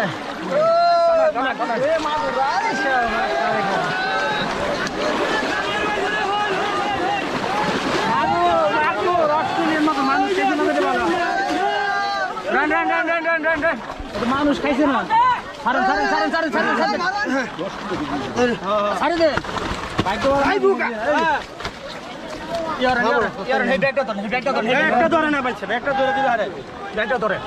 मानुष कैसे ना सारे सारे सारे सारे सारे सारे सारे दे बाइक तो आई बुका यार यार बैठो तो ना बच्चे बैठो तो रे बैठो तो रे।